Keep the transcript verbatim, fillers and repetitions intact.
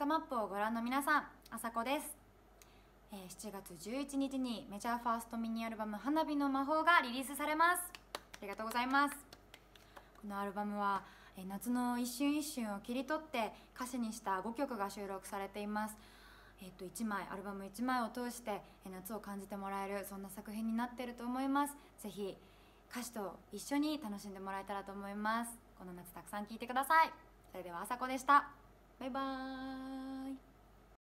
トマップをご覧の皆さん、あさこです。しちがつじゅういちにちにメジャーファーストミニアルバム「花火の魔法」がリリースされます。ありがとうございます。このアルバムは夏の一瞬一瞬を切り取って歌詞にしたごきょくが収録されています。えっといちまいアルバムいちまいを通して夏を感じてもらえる、そんな作品になっていると思います。ぜひ歌詞と一緒に楽しんでもらえたらと思います。この夏たくさん聴いてください。それではあさこでした。バイバーイ。